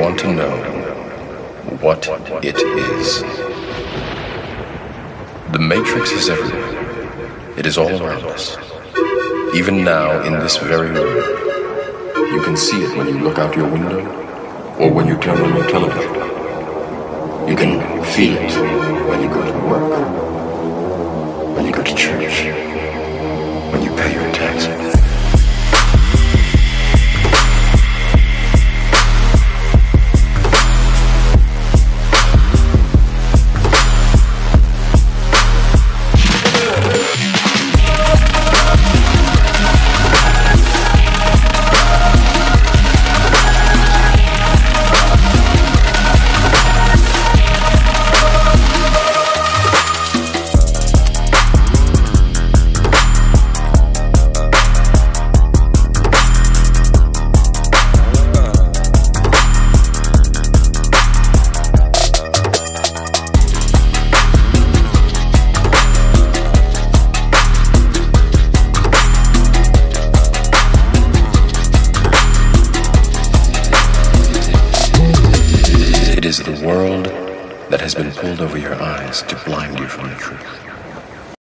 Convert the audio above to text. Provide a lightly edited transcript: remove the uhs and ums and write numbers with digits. Want to know what it is. The Matrix is everywhere. It is all around us. Even now, in this very room, you can see it when you look out your window or when you turn on your television. You can feel it when you go to work, when you go to church, when you pay your taxes. It is the world that has been pulled over your eyes to blind you from the truth.